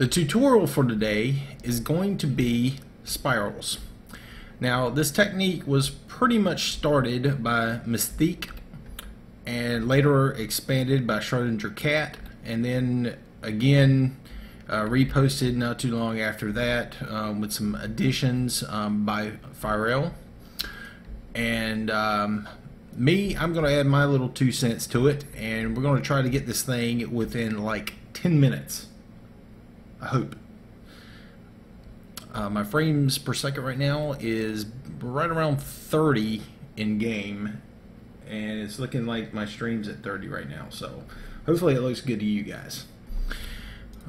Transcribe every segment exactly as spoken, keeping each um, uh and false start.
The tutorial for today is going to be spirals. Now, this technique was pretty much started by Mythesque and later expanded by Schroedingercat, and then again uh, reposted not too long after that um, with some additions um, by Fyrel. And um, me, I'm going to add my little two cents to it, and we're going to try to get this thing within like ten minutes. I hope. Uh, my frames per second right now is right around thirty in game, and it's looking like my stream's at thirty right now, so hopefully it looks good to you guys,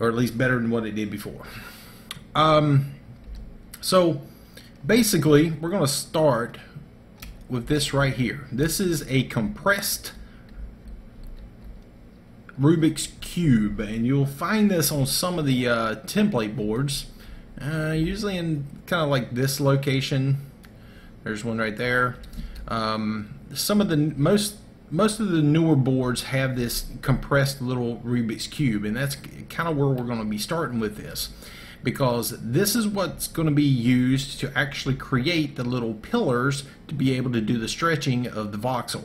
or at least better than what it did before. Um, so basically we're gonna start with this right here. This is a compressed Rubik's Cube, and you'll find this on some of the uh, template boards, uh, usually in kind of like this location. There's one right there. Um, some of the most most of the newer boards have this compressed little Rubik's Cube, and that's kind of where we're going to be starting with this, because this is what's going to be used to actually create the little pillars to be able to do the stretching of the voxel.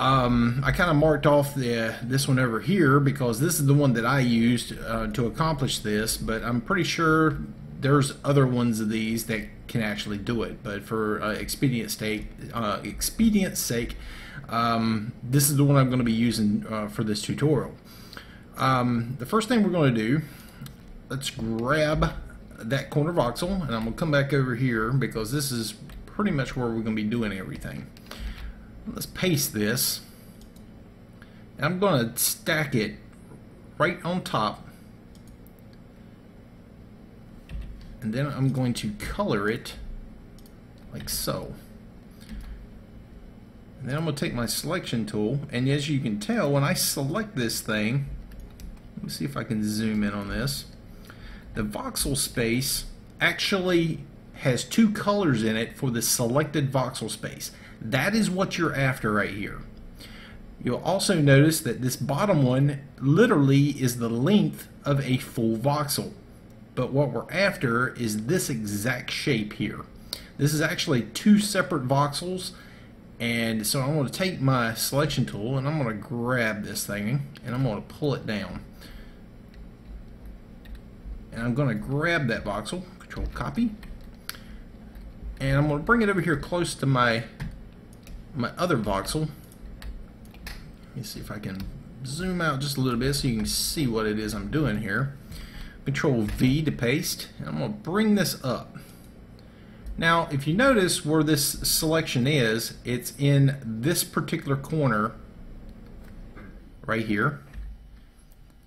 Um, I kind of marked off the, this one over here because this is the one that I used uh, to accomplish this, but I'm pretty sure there's other ones of these that can actually do it. But for uh, expedience sake, uh, expedience sake um, this is the one I'm going to be using uh, for this tutorial. Um, the first thing we're going to do, let's grab that corner voxel, and I'm going to come back over here because this is pretty much where we're going to be doing everything. Let's paste this, and I'm going to stack it right on top, and then I'm going to color it like so, and then I'm going to take my selection tool, and as you can tell, when I select this thing, let me see if I can zoom in on this, the voxel space actually has two colors in it for the selected voxel space. That is what you're after right here. You'll also notice that this bottom one literally is the length of a full voxel, but what we're after is this exact shape here. This is actually two separate voxels, and so I'm going to take my selection tool and I'm going to grab this thing and I'm going to pull it down, and I'm going to grab that voxel, control copy, and I'm going to bring it over here close to my my other voxel. Let me see if I can zoom out just a little bit so you can see what it is I'm doing here. Control V to paste, and I'm going to bring this up. Now if you notice where this selection is, it's in this particular corner right here.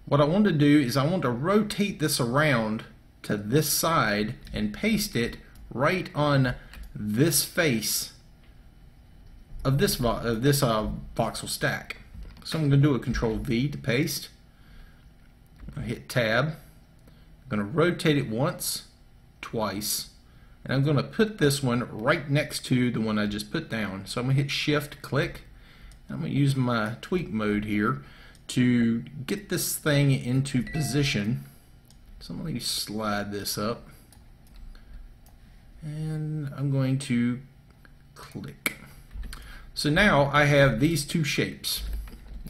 What I want to do is I want to rotate this around to this side and paste it right on this face of this vo of this uh, voxel stack. So I'm going to do a control V to paste. I hit tab. I'm going to rotate it once, twice, and I'm going to put this one right next to the one I just put down. So I'm going to hit shift click. I'm going to use my tweak mode here to get this thing into position. So I'm going to slide this up, and I'm going to click. So now I have these two shapes,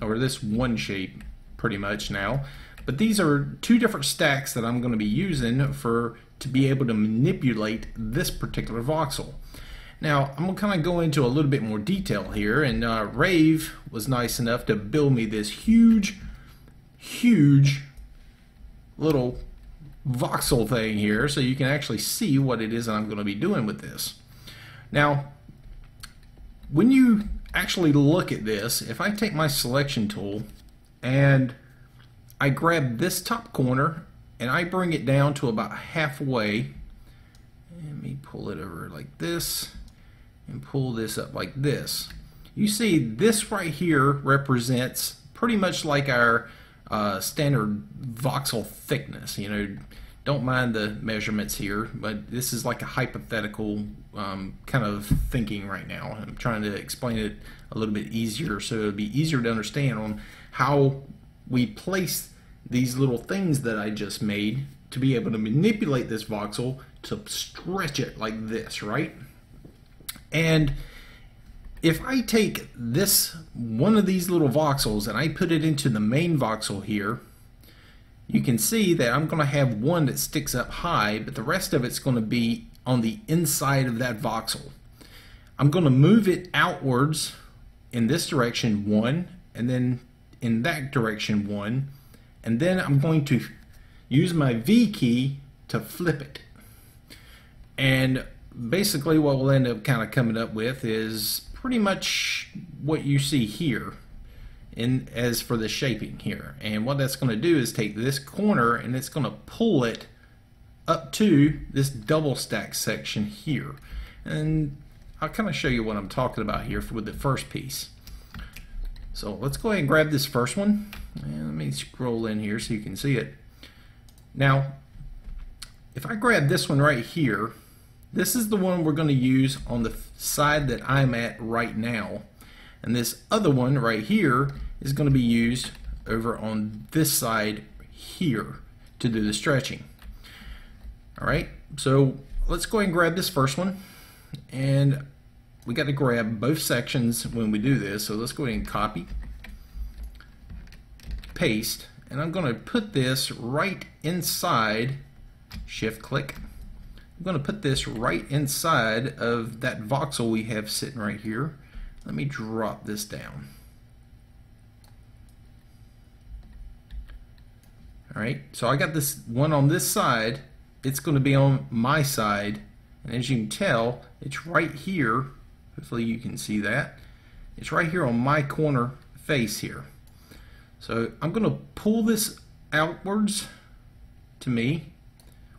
or this one shape pretty much now, but these are two different stacks that I'm going to be using for to be able to manipulate this particular voxel. Now I'm going to kind of go into a little bit more detail here, and uh, Rave was nice enough to build me this huge huge little voxel thing here so you can actually see what it is that I'm going to be doing with this. Now when you actually look at this, if I take my selection tool and I grab this top corner and I bring it down to about halfway, let me pull it over like this and pull this up like this, you see this right here represents pretty much like our Uh, standard voxel thickness. You know, don't mind the measurements here, but this is like a hypothetical um, kind of thinking right now. I'm trying to explain it a little bit easier so it'll be easier to understand on how we place these little things that I just made to be able to manipulate this voxel to stretch it like this, right? And if I take this one of these little voxels and I put it into the main voxel here, you can see that I'm going to have one that sticks up high, but the rest of it's going to be on the inside of that voxel. I'm going to move it outwards in this direction one, and then in that direction one, and then I'm going to use my V key to flip it. And basically what we'll end up kind of coming up with is pretty much what you see here in as for the shaping here. And what that's going to do is take this corner and it's going to pull it up to this double stack section here. And I'll kind of show you what I'm talking about here for, with the first piece. So let's go ahead and grab this first one. And let me scroll in here so you can see it. Now, if I grab this one right here, this is the one we're going to use on the side that I'm at right now. And this other one right here is going to be used over on this side here to do the stretching. All right, so let's go ahead and grab this first one. And we got to grab both sections when we do this. So let's go ahead and copy, paste. And I'm going to put this right inside, shift click. I'm going to put this right inside of that voxel we have sitting right here. Let me drop this down. All right, so I got this one on this side. It's going to be on my side. And as you can tell, it's right here. Hopefully you can see that. It's right here on my corner face here. So I'm going to pull this outwards to me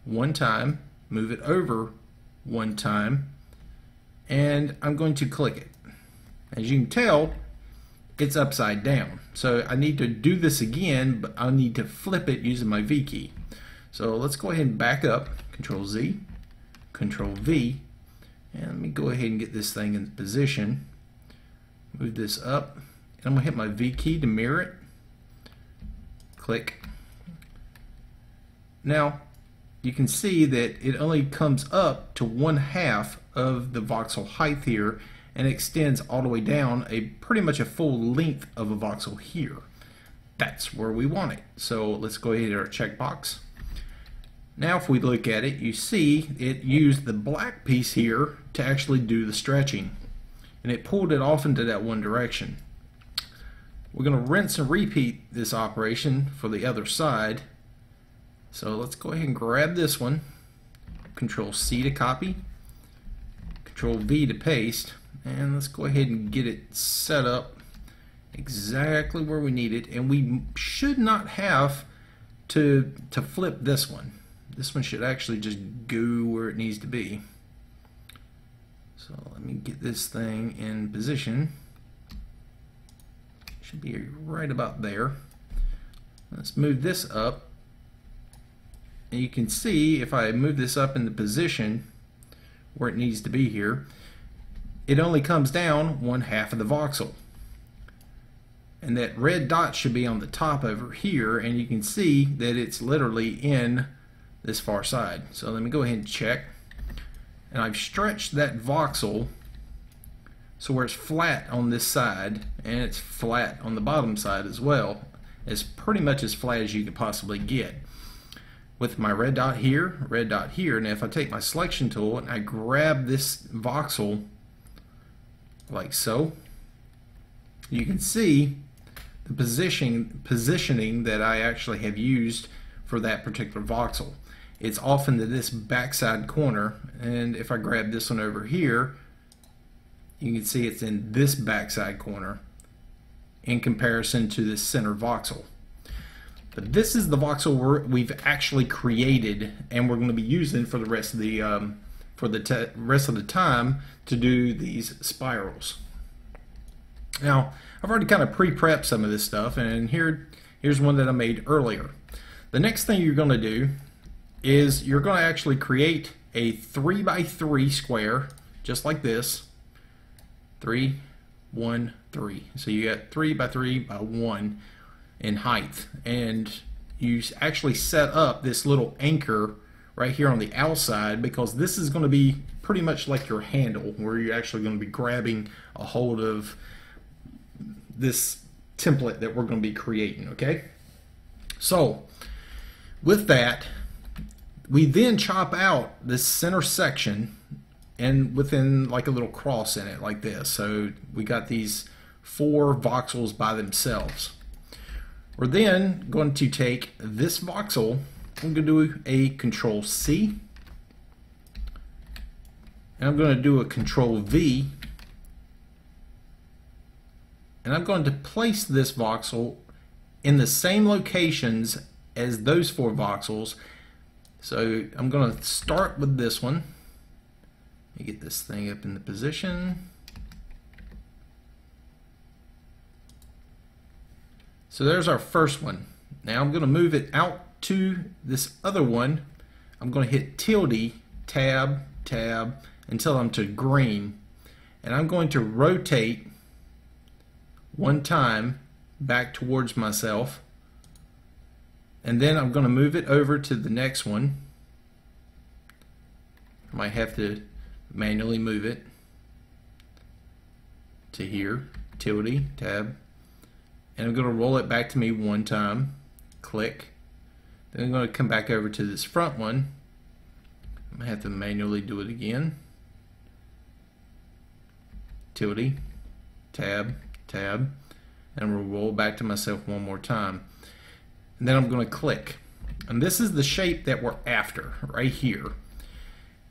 one time, move it over one time, and I'm going to click it. As you can tell, it's upside down. So I need to do this again, but I need to flip it using my V key. So let's go ahead and back up, Control Z, Control V, and let me go ahead and get this thing in position. Move this up, and I'm going to hit my V key to mirror it. Click. Now you can see that it only comes up to one half of the voxel height here and extends all the way down a pretty much a full length of a voxel here. That's where we want it. So let's go ahead to our checkbox. Now if we look at it, you see it used the black piece here to actually do the stretching, and it pulled it off into that one direction. We're going to rinse and repeat this operation for the other side. So let's go ahead and grab this one. Control C to copy. Control V to paste. And let's go ahead and get it set up exactly where we need it. And we should not have to, to flip this one. This one should actually just go where it needs to be. So let me get this thing in position. Should be right about there. Let's move this up, and you can see if I move this up in the position where it needs to be here, it only comes down one half of the voxel, and that red dot should be on the top over here, and you can see that it's literally in this far side. So let me go ahead and check, and I've stretched that voxel so where it's flat on this side and it's flat on the bottom side as well. It's pretty much as flat as you could possibly get. With my red dot here, red dot here, and if I take my selection tool and I grab this voxel like so, you can see the position, positioning that I actually have used for that particular voxel. It's off into this backside corner, and if I grab this one over here, you can see it's in this backside corner in comparison to this center voxel. But this is the voxel we're, we've actually created, and we're going to be using for the rest of the um, for the rest of the time to do these spirals. Now, I've already kind of pre-prepped some of this stuff, and here here's one that I made earlier. The next thing you're going to do is you're going to actually create a three by three square, just like this. three, one, three. So you got three by three by one in height, and you actually set up this little anchor right here on the outside, because this is going to be pretty much like your handle, where you're actually going to be grabbing a hold of this template that we're going to be creating, okay? So with that, we then chop out this center section and within like a little cross in it like this. So we got these four voxels by themselves. We're then going to take this voxel, I'm going to do a control C, and I'm going to do a control V, and I'm going to place this voxel in the same locations as those four voxels. So I'm going to start with this one. Let me get this thing up in the position. So there's our first one. Now I'm going to move it out to this other one. I'm going to hit tilde, tab, tab, until I'm to green. And I'm going to rotate one time back towards myself. And then I'm going to move it over to the next one. I might have to manually move it to here, tilde, tab. And I'm going to roll it back to me one time, click. Then I'm going to come back over to this front one. I'm going to have to manually do it again. Tilde, tab, tab. And we'll roll back to myself one more time. And then I'm going to click. And this is the shape that we're after right here.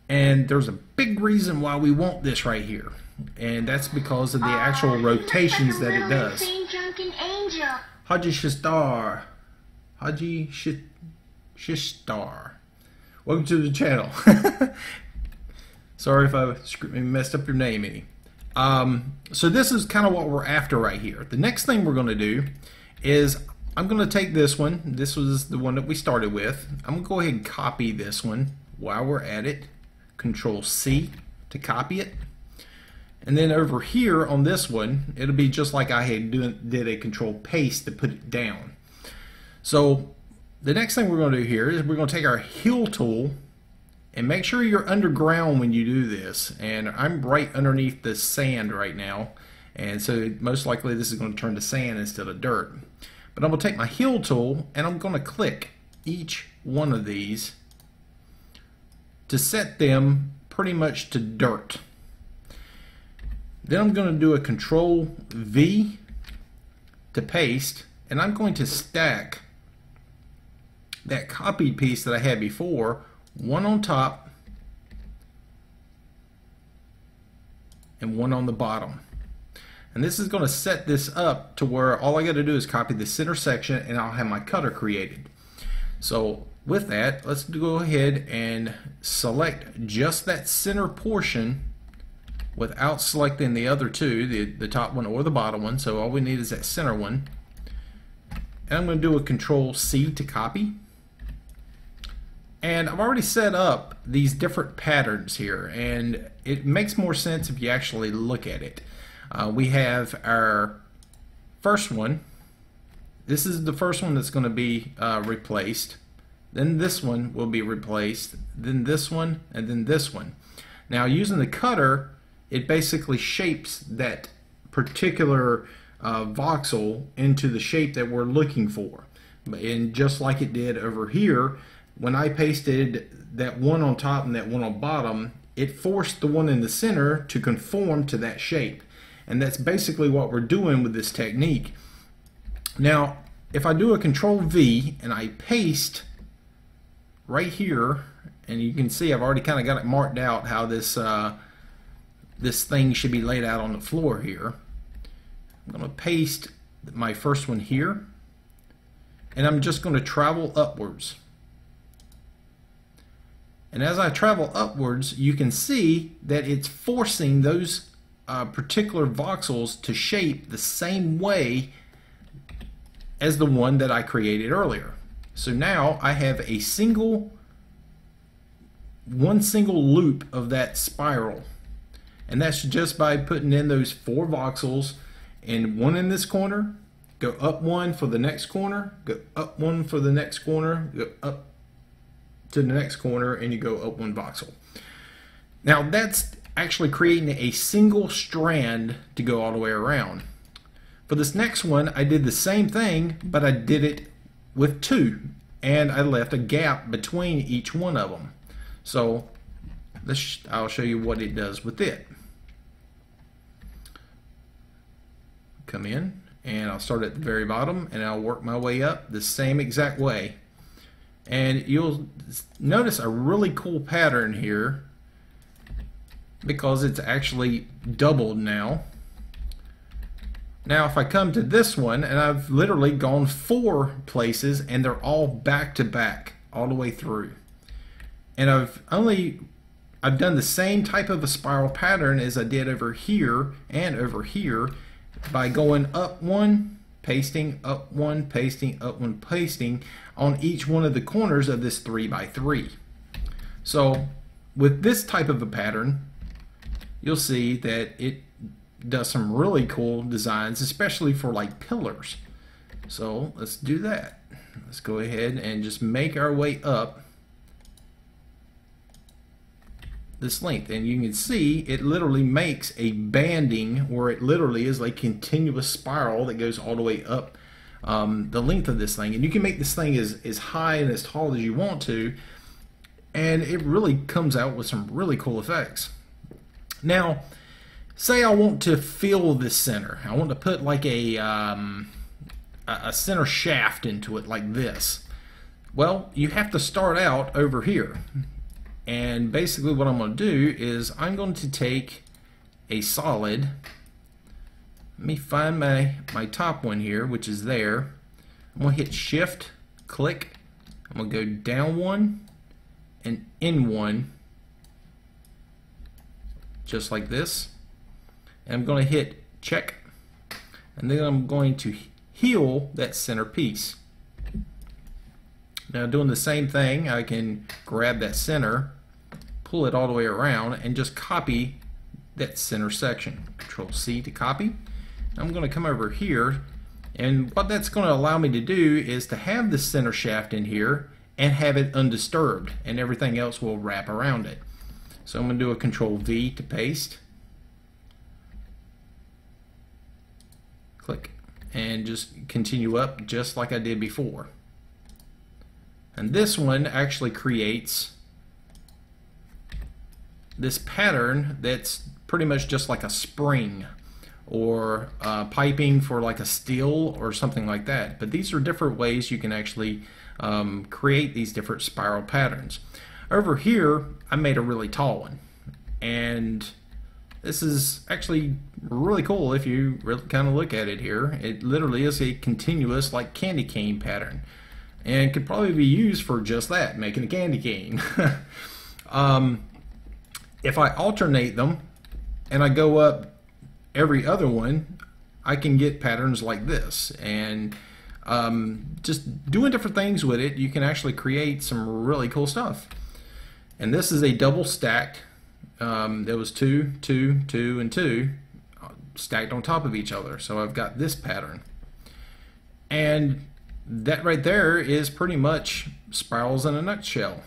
And there's a big reason why we want this right here. And that's because of the actual oh, rotations like that it does. Haji Shistar. Haji Shistar. Welcome to the channel. Sorry if I messed up your name any. Um, so this is kind of what we're after right here. The next thing we're going to do is I'm going to take this one. This was the one that we started with. I'm going to go ahead and copy this one while we're at it. Control C to copy it. And then over here on this one, it'll be just like I had doing, did a control paste to put it down. So the next thing we're going to do here is we're going to take our heel tool and make sure you're underground when you do this. And I'm right underneath the sand right now. And so most likely this is going to turn to sand instead of dirt. But I'm going to take my heel tool and I'm going to click each one of these to set them pretty much to dirt. Then I'm going to do a control V to paste, and I'm going to stack that copied piece that I had before, one on top and one on the bottom. And this is going to set this up to where all I got to do is copy the center section and I'll have my cutter created. So with that, let's go ahead and select just that center portion without selecting the other two, the, the top one or the bottom one. So all we need is that center one. And I'm going to do a control C to copy. And I've already set up these different patterns here, and it makes more sense if you actually look at it. Uh, we have our first one. This is the first one that's going to be uh, replaced. Then this one will be replaced. Then this one, and then this one. Now using the cutter, it basically shapes that particular uh, voxel into the shape that we're looking for. And just like it did over here, when I pasted that one on top and that one on bottom, it forced the one in the center to conform to that shape. And that's basically what we're doing with this technique. Now, if I do a control V and I paste right here, and you can see I've already kind of got it marked out how this uh, this thing should be laid out on the floor here. I'm going to paste my first one here, and I'm just going to travel upwards. And as I travel upwards, you can see that it's forcing those uh, particular voxels to shape the same way as the one that I created earlier. So now I have a single, one single loop of that spiral. And that's just by putting in those four voxels, and one in this corner Go up one for the next corner, go up one for the next corner, go up to the next corner, and you go up one voxel. Now that's actually creating a single strand to go all the way around. For this next one, I did the same thing, but I did it with two, and I left a gap between each one of them. So let's, I'll show you what it does with it. Come in, and I'll start at the very bottom, and I'll work my way up the same exact way. And you'll notice a really cool pattern here because it's actually doubled now. Now if I come to this one, and I've literally gone four places, and they're all back to back all the way through. And I've only, I've done the same type of a spiral pattern as I did over here and over here, by going up one, pasting, up one, pasting, up one, pasting on each one of the corners of this three by three. So with this type of a pattern, you'll see that it does some really cool designs, especially for like pillars. So let's do that. Let's go ahead and just make our way up this length, and you can see it literally makes a banding where it literally is like continuous spiral that goes all the way up um, the length of this thing. And you can make this thing as, as high and as tall as you want to, and it really comes out with some really cool effects. Now say I want to fill this center, I want to put like a um, a center shaft into it like this. Well, you have to start out over here. And basically what I'm going to do is I'm going to take a solid. Let me find my, my top one here, which is there. I'm going to hit shift, click. I'm going to go down one and in one, just like this. And I'm going to hit check. And then I'm going to heal that center piece. Now doing the same thing, I can grab that center, pull it all the way around, and just copy that center section. Control C to copy. I'm going to come over here, and what that's going to allow me to do is to have the center shaft in here and have it undisturbed, and everything else will wrap around it. So I'm going to do a Control V to paste. Click, and just continue up just like I did before. And this one actually creates this pattern that's pretty much just like a spring or uh, piping for like a steel or something like that. But these are different ways you can actually um, create these different spiral patterns. Over here, I made a really tall one. And this is actually really cool if you really kind of look at it here. It literally is a continuous like candy cane pattern, and could probably be used for just that, making a candy cane. um, if I alternate them and I go up every other one, I can get patterns like this. And um, just doing different things with it, you can actually create some really cool stuff. And this is a double stacked, um, there was two, two, two, and two stacked on top of each other. So I've got this pattern. And that right there is pretty much spirals in a nutshell.